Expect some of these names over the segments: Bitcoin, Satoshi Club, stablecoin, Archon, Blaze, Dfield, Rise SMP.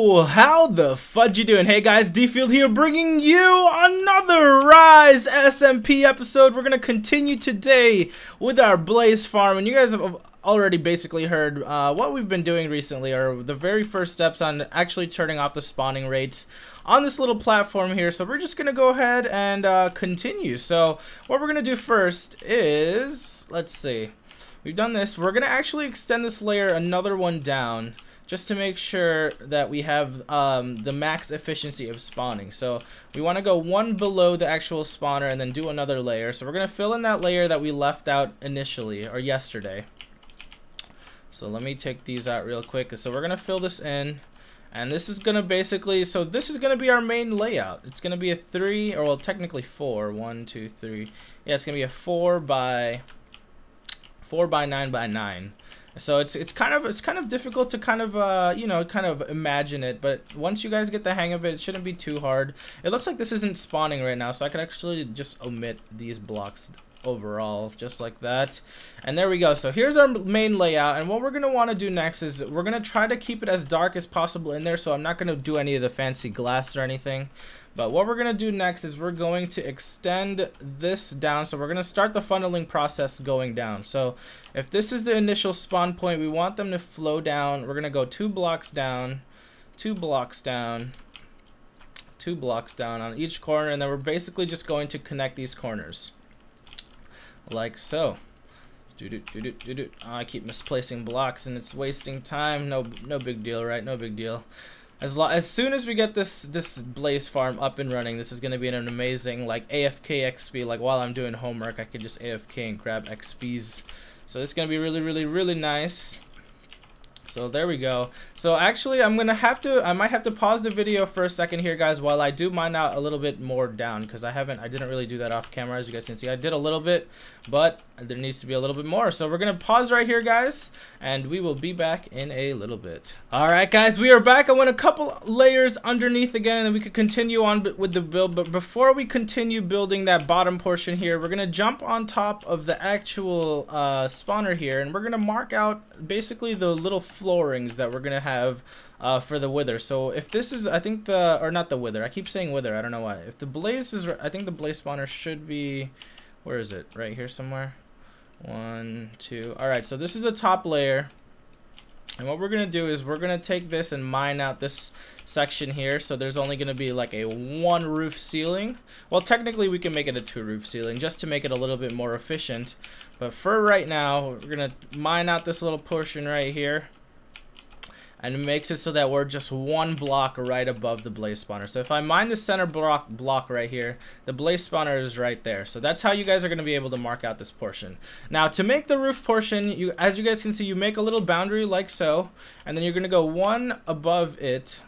Yo, how the fudge you doing? Hey guys, Dfield here, bringing you another Rise SMP episode. We're gonna continue today with our Blaze farm, and you guys have already basically heard what we've been doing recently, or the very first steps on actually turning off the spawning rates on this little platform here. So we're just gonna go ahead and continue. So what we're gonna do first is, let's see, we've done this. We're gonna actually extend this layer another one down, just to make sure that we have the max efficiency of spawning. So we want to go one below the actual spawner and then do another layer. So we're going to fill in that layer that we left out initially, or yesterday. So let me take these out real quick. So we're going to fill this in, and this is going to basically, so this is going to be our main layout. It's going to be a 3, or well, technically 4. 1, 2, 3. Yeah, it's going to be a 4 by 9 by 9. So it's kind of difficult to kind of imagine it, but once you guys get the hang of it, it shouldn't be too hard. It looks like this isn't spawning right now, so I can actually just omit these blocks overall, just like that. And there we go. So here's our main layout, and what we're gonna want to do next is we're gonna try to keep it as dark as possible in there. So I'm not gonna do any of the fancy glass or anything, but what we're gonna do next is we're going to extend this down. So we're gonna start the funneling process going down. So if this is the initial spawn point, we want them to flow down. We're gonna go 2 blocks down, 2 blocks down, 2 blocks down on each corner, and then we're basically just going to connect these corners, like so. I keep misplacing blocks and it's wasting time. No big deal, right? No big deal. As soon as we get this Blaze farm up and running, this is going to be an amazing, like, AFK XP. Like, while I'm doing homework, I could just AFK and grab XPs. So it's going to be really, really, really nice. So there we go. So actually, I might have to pause the video for a second here, guys, while I do mine out a little bit more down, because I didn't really do that off camera. As you guys can see, I did a little bit, but there needs to be a little bit more. So we're gonna pause right here, guys, and we will be back in a little bit. All right, guys, we are back. I went a couple layers underneath again, and we could continue on with the build. But before we continue building that bottom portion here, we're gonna jump on top of the actual spawner here, and we're gonna mark out basically the little floorings that we're gonna have for the wither. So if this is, I think the, or not the wither, I keep saying wither, I don't know why. If the blaze is, I think the blaze spawner should be, where is it? Right here somewhere. 1, 2. All right, so this is the top layer, and what we're gonna do is we're gonna take this and mine out this section here. So there's only gonna be like a 1 roof ceiling. Well, technically we can make it a 2 roof ceiling just to make it a little bit more efficient, but for right now we're gonna mine out this little portion right here, and it makes it so that we're just 1 block right above the blaze spawner. So if I mine the center block right here, the blaze spawner is right there. So that's how you guys are going to be able to mark out this portion. Now, to make the roof portion, you, as you guys can see, you make a little boundary like so, and then you're going to go 1 above it,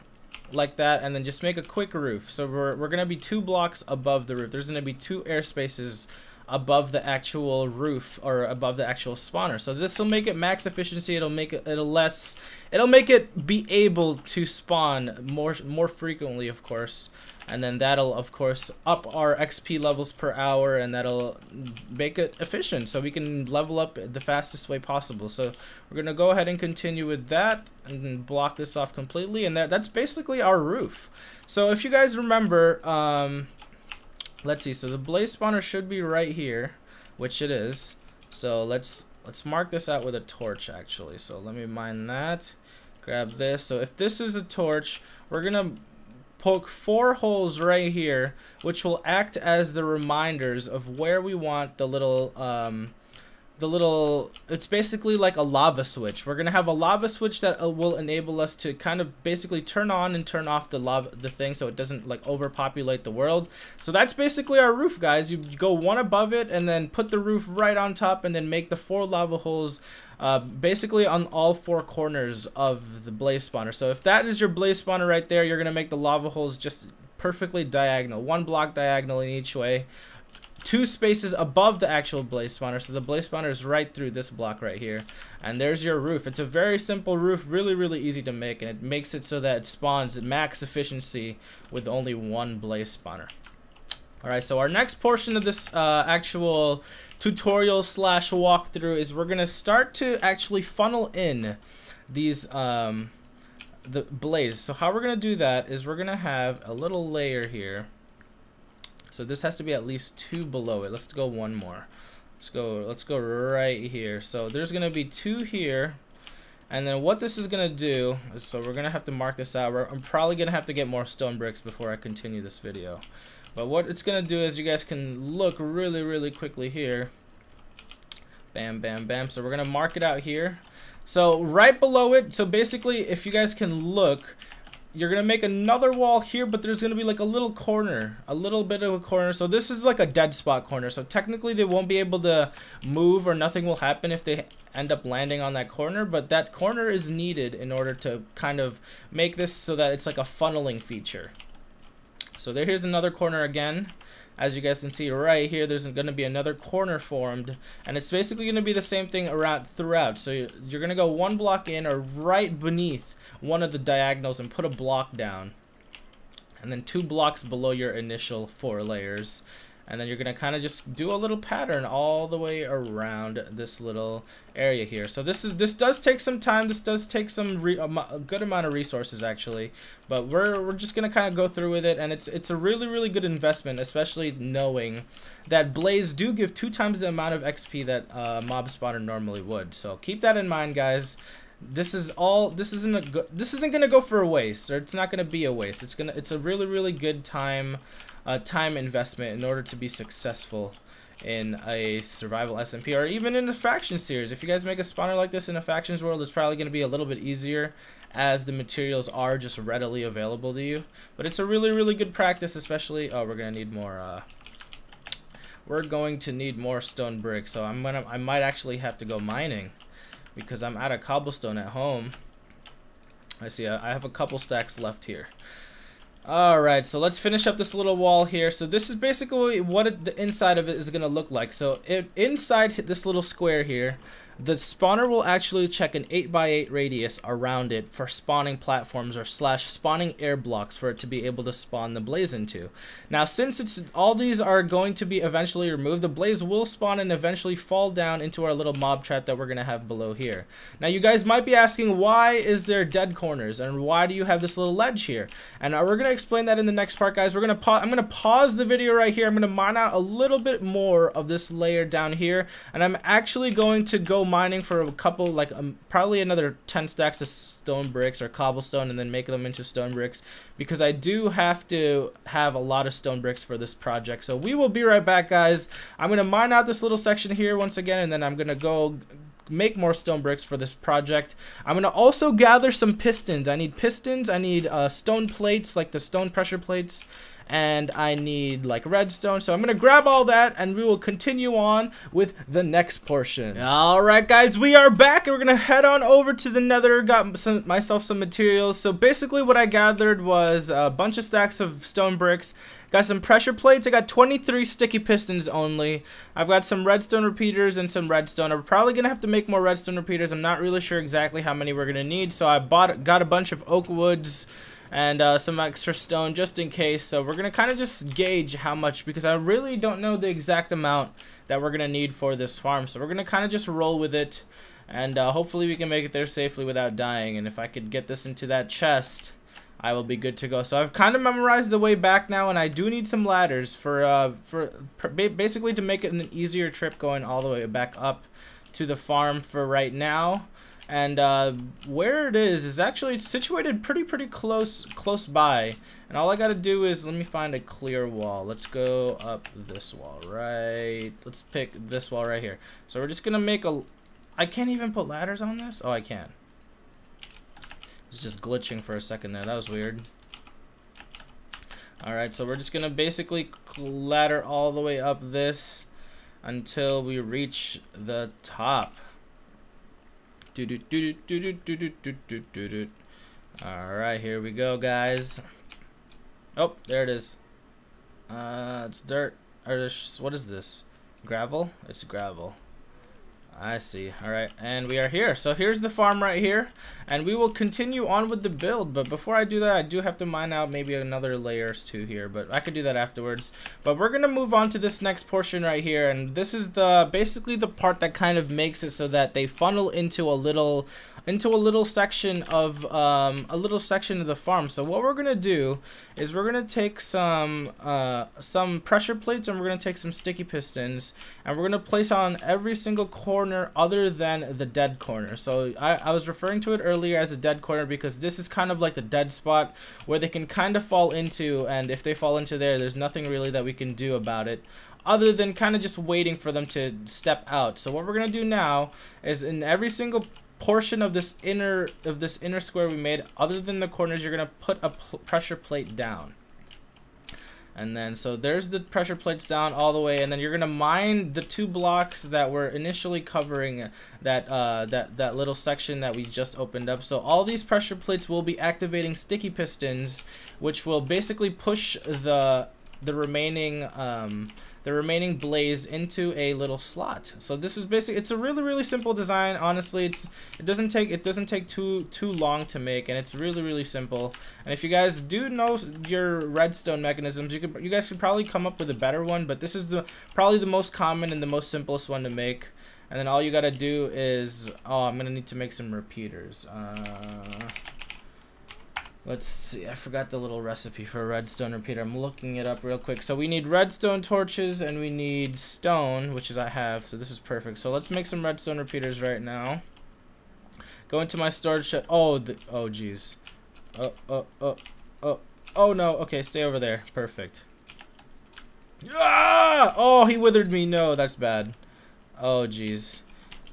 like that, and then just make a quick roof. So we're going to be 2 blocks above the roof. There's going to be 2 air spaces above the actual roof, or above the actual spawner. So this will make it max efficiency. It'll make it, it'll make it be able to spawn more frequently, of course, and then that'll of course up our XP levels per hour, and that'll make it efficient so we can level up the fastest way possible. So we're gonna go ahead and continue with that and block this off completely, and that's basically our roof. So if you guys remember, let's see, so the blaze spawner should be right here, which it is. So let's mark this out with a torch actually. So let me mine that, grab this. So if this is a torch, we're gonna poke 4 holes right here, which will act as the reminders of where we want the little it's basically like a lava switch. We're gonna have a lava switch that will enable us to kind of basically turn on and turn off the thing, so it doesn't like overpopulate the world. So that's basically our roof, guys. You go 1 above it, and then put the roof right on top, and then make the 4 lava holes basically on all 4 corners of the blaze spawner. So if that is your blaze spawner right there, you're gonna make the lava holes just perfectly diagonal, 1 block diagonal in each way, 2 spaces above the actual blaze spawner. So the blaze spawner is right through this block right here, and there's your roof. It's a very simple roof, really, really easy to make, and it makes it so that it spawns at max efficiency with only 1 blaze spawner. All right, so our next portion of this actual tutorial slash walkthrough is we're gonna start to actually funnel in these the blaze. So how we're going to do that is we're going to have a little layer here. So this has to be at least two below it. Let's go one more. Let's go right here. So there's going to be two here. And then what this is going to do is, so we're going to have to mark this out. I'm probably going to have to get more stone bricks before I continue this video. But what it's going to do is, you guys can look really, really quickly here. Bam, bam, bam. So we're going to mark it out here. So right below it, so basically if you guys can look, you're going to make another wall here, but there's going to be like a little corner, a little bit of a corner. So this is like a dead spot corner. So technically they won't be able to move, or nothing will happen if they end up landing on that corner, but that corner is needed in order to kind of make this so that it's like a funneling feature. So there, here's another corner again. As you guys can see right here, there's going to be another corner formed, and it's basically going to be the same thing around throughout. So you're going to go one block in, or right beneath one of the diagonals, and put a block down, and then two blocks below your initial four layers. And then you're going to kind of just do a little pattern all the way around this little area here. So this does take some time. This does take some a good amount of resources, actually. But we're just going to kind of go through with it. And it's a really, really good investment, especially knowing that blaze do give 2 times the amount of XP that mob spawner normally would. So keep that in mind, guys. This isn't going to go for a waste, or it's not going to be a waste. It's a really, really good time investment in order to be successful in a survival SMP, or even in the faction series. If you guys make a spawner like this in a factions world, it's probably going to be a little bit easier, as the materials are just readily available to you. But it's a really, really good practice, especially, oh, we're going to need more, we're going to need more stone bricks. So I might actually have to go mining, because I'm out of cobblestone at home. I see, I have a couple stacks left here. Alright, so let's finish up this little wall here. So this is basically what the inside of it is going to look like. So inside this little square here, the spawner will actually check an 8x8 radius around it for spawning platforms, or / spawning air blocks, for it to be able to spawn the blaze into. Now, since all these are going to be eventually removed, the blaze will spawn and eventually fall down into our little mob trap that we're going to have below here. Now, you guys might be asking, why is there dead corners, and why do you have this little ledge here? And we're going to explain that in the next part, guys. I'm going to pause the video right here. I'm going to mine out a little bit more of this layer down here, and I'm actually going to go mining for a couple, like probably another 10 stacks of stone bricks, or cobblestone, and then make them into stone bricks, because I do have to have a lot of stone bricks for this project. So we will be right back, guys. I'm going to mine out this little section here once again, and then I'm going to go make more stone bricks for this project. I'm going to also gather some pistons. I need pistons, I need stone plates, like the stone pressure plates, and I need like redstone. So I'm going to grab all that, and we will continue on with the next portion. Alright, guys, we are back, and we're going to head on over to the nether. Got myself some materials. So basically what I gathered was a bunch of stacks of stone bricks. Got some pressure plates. I got 23 sticky pistons only. I've got some redstone repeaters and some redstone. I'm probably going to have to make more redstone repeaters. I'm not really sure exactly how many we're going to need. So I got a bunch of oak woods and some extra stone just in case. So we're going to kind of just gauge how much, because I really don't know the exact amount that we're going to need for this farm. So we're going to kind of just roll with it, and hopefully we can make it there safely without dying. And if I could get this into that chest, I will be good to go. So I've kind of memorized the way back now, and I do need some ladders for basically to make it an easier trip going all the way back up to the farm for right now. And where it is actually situated pretty close by. And all I gotta do is, let me find a clear wall. Let's go up this wall, right? Let's pick this wall right here. So we're just gonna make a, I can't even put ladders on this? Oh, I can. It's just glitching for a second there. That was weird. Alright, so we're just gonna basically ladder all the way up this until we reach the top. Alright, here we go, guys. Oh, there it is. It's dirt. Or what is this? Gravel? It's gravel. I see. Alright, and we are here. So here's the farm right here, and we will continue on with the build, but before I do that, I do have to mine out maybe another layers too here, but I could do that afterwards. But we're gonna move on to this next portion right here, and this is the basically the part that kind of makes it so that they funnel into a little section of the farm. So what we're gonna do is we're gonna take some pressure plates, and we're gonna take some sticky pistons, and we're gonna place on every single corner other than the dead corner. So I was referring to it earlier as a dead corner because this is kind of like the dead spot where they can kind of fall into, and if they fall into there, there's nothing really that we can do about it other than kind of just waiting for them to step out. So what we're gonna do now is in every single portion of this inner square we made other than the corners, you're gonna put a pressure plate down, and then so there's the pressure plates down all the way, and then you're gonna mine the two blocks that were initially covering that that little section that we just opened up. So all these pressure plates will be activating sticky pistons, which will basically push the remaining blaze into a little slot. So this is basically, it's a really simple design. Honestly, it doesn't take too long to make, and it's really simple. And if you guys do know your redstone mechanisms, you guys could probably come up with a better one, but this is probably the most common and the most simplest one to make. And then all you gotta do is, oh, I'm gonna need to make some repeaters. Let's see, I forgot the little recipe for a redstone repeater. I'm looking it up real quick. So we need redstone torches, and we need stone, which is I have, so this is perfect. So let's make some redstone repeaters right now. Go into my storage shed. Oh geez. Oh no, okay, stay over there. Perfect. Ah! Oh, he withered me. No, that's bad. Oh geez.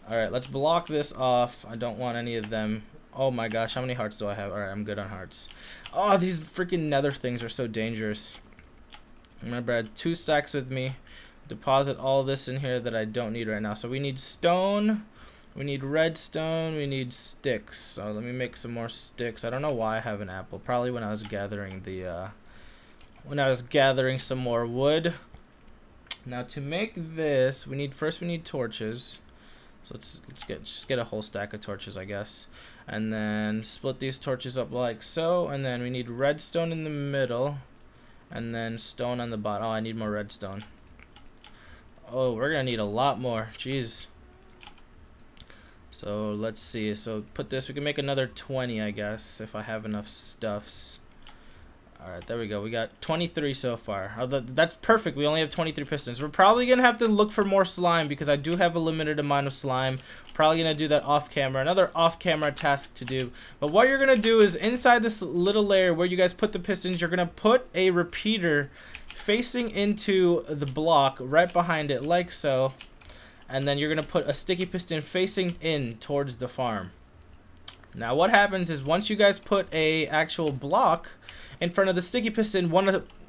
Alright, let's block this off. I don't want any of them. Oh my gosh, how many hearts do I have? Alright, I'm good on hearts. Oh, these freaking nether things are so dangerous. Remember, I had 2 stacks with me. Deposit all this in here that I don't need right now. So we need stone, we need redstone, we need sticks. So let me make some more sticks. I don't know why I have an apple. Probably when I was gathering some more wood. Now to make this, we need torches. So let's just get a whole stack of torches, I guess, and then split these torches up like so, and then we need redstone in the middle, and then stone on the bottom. Oh, I need more redstone. Oh, we're gonna need a lot more. Jeez. So let's see. So put this. We can make another 20, I guess, if I have enough stuffs. All right, there we go. We got 23 so far. Oh, that's perfect. We only have 23 pistons. We're probably going to have to look for more slime because I do have a limited amount of slime. Probably going to do that off camera. Another off camera task to do. But what you're going to do is inside this little layer where you guys put the pistons, you're going to put a repeater facing into the block right behind it like so. And then you're going to put a sticky piston facing in towards the farm. Now what happens is once you guys put a actual block in front of the sticky piston,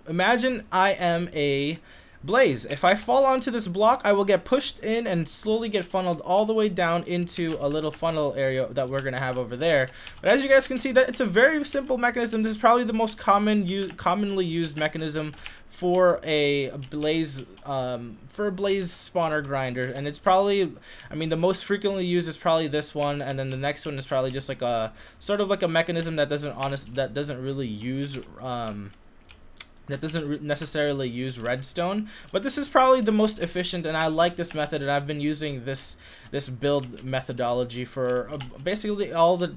imagine I am a blaze. If I fall onto this block, I will get pushed in and slowly get funneled all the way down into a little funnel area that we're gonna have over there. But as you guys can see, that it's a very simple mechanism. This is probably the most commonly used mechanism for a blaze spawner grinder, and it's probably, I mean, the most frequently used is probably this one, and then the next one is probably just like a sort of like a mechanism that doesn't necessarily use redstone, but this is probably the most efficient, and I like this method, and I've been using this build methodology for basically all the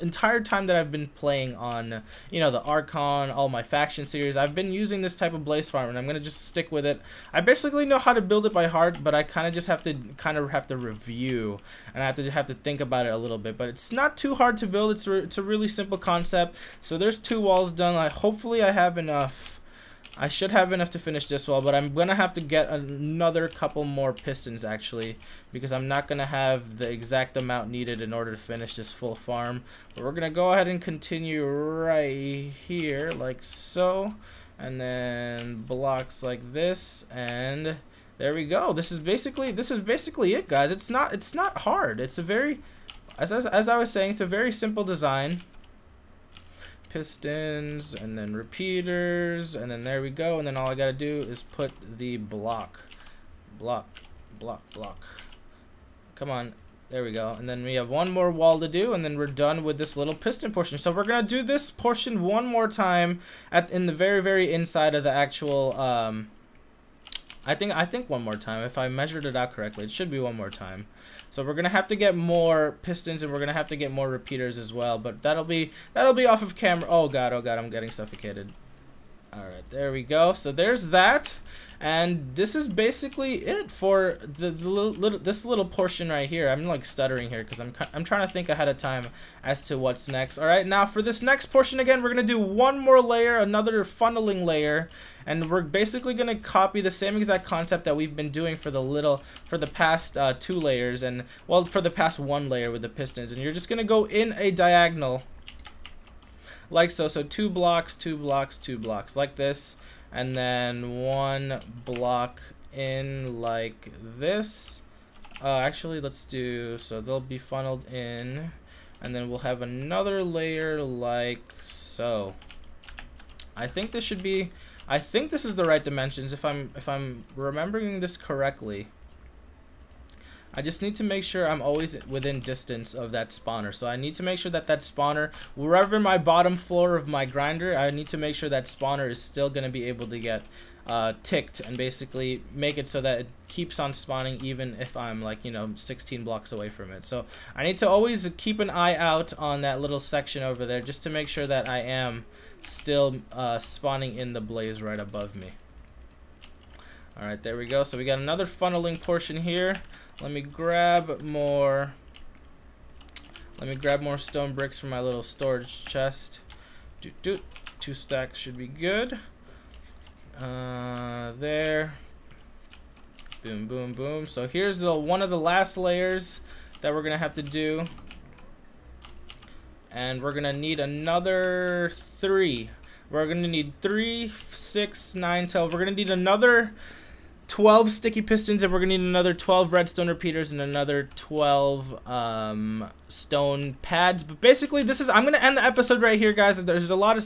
entire time that I've been playing on, you know, the Archon, all my faction series. I've been using this type of blaze farm, and I'm gonna just stick with it. I basically know how to build it by heart, but I kind of have to review, and I have to think about it a little bit. But it's not too hard to build. It's a really simple concept. So there's 2 walls done. Hopefully I have enough. I should have enough to finish this wall, but I'm gonna have to get another couple more pistons actually, because I'm not gonna have the exact amount needed in order to finish this full farm. But we're gonna go ahead and continue right here like so, and then blocks like this, and there we go. This is basically it, guys. It's not hard. It's a very, as I was saying, it's a very simple design. Pistons, and then repeaters, and then there we go, and then all I gotta do is put the block Come on. There we go. And then we have one more wall to do, and then we're done with this little piston portion. So we're going to do this portion one more time in the very, very inside of the actual... I think one more time. If I measured it out correctly, it should be one more time. So we're going to have to get more pistons, and we're going to have to get more repeaters as well. But that'll be off of camera. Oh, God, I'm getting suffocated. All right, there we go. So there's that. And this is basically it for this little portion right here. I'm like stuttering here because I'm trying to think ahead of time as to what's next. All right, now for this next portion, again, we're going to do one more layer, another funneling layer. And we're basically going to copy the same exact concept that we've been doing for the past one layer with the pistons. And you're just going to go in a diagonal like so. So 2 blocks, 2 blocks, 2 blocks like this. And then 1 block in like this. Actually, let's do, so they'll be funneled in, and then we'll have another layer like so. I think this is the right dimensions if I'm remembering this correctly. I just need to make sure I'm always within distance of that spawner. So I need to make sure that that spawner, wherever my bottom floor of my grinder, I need to make sure that spawner is still going to be able to get ticked, and basically make it so that it keeps on spawning even if I'm like, you know, 16 blocks away from it. So I need to always keep an eye out on that little section over there just to make sure that I am still spawning in the blaze right above me. All right, there we go. So we got another funneling portion here. Let me grab more stone bricks for my little storage chest. 2 stacks should be good. There. Boom, boom, boom. So here's one of the last layers that we're gonna have to do, and we're gonna need another 3. We're gonna need 3, 6, 9, 10. We're gonna need another 12 sticky pistons, and we're gonna need another 12 redstone repeaters, and another 12 stone pads. But basically, this is, I'm gonna end the episode right here, guys. There's a lot of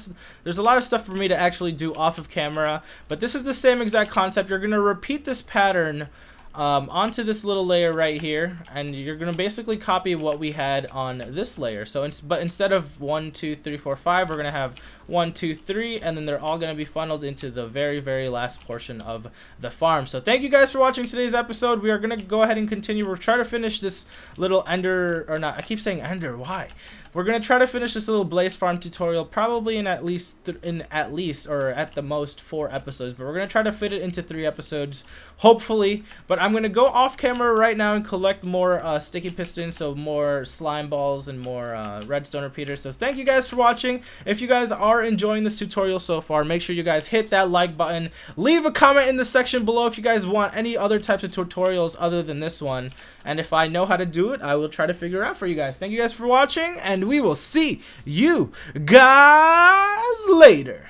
stuff for me to actually do off of camera, but this is the same exact concept. You're gonna repeat this pattern onto this little layer right here, and you're gonna basically copy what we had on this layer. So but instead of 1, 2, 3, 4, 5, we're gonna have 1, 2, 3, and then they're all gonna be funneled into the very, very last portion of the farm. So thank you guys for watching today's episode. We are gonna go ahead and continue. We're trying to finish this little ender, or not, I keep saying ender, why? We're gonna try to finish this little blaze farm tutorial probably in at least or at the most 4 episodes, but we're gonna try to fit it into 3 episodes, hopefully. But I'm gonna go off camera right now and collect more sticky pistons, so more slime balls and more redstone repeaters. So thank you guys for watching. If you guys are enjoying this tutorial so far, make sure you guys hit that like button. Leave a comment in the section below if you guys want any other types of tutorials other than this one. And if I know how to do it, I will try to figure it out for you guys. Thank you guys for watching, and we will see you guys later.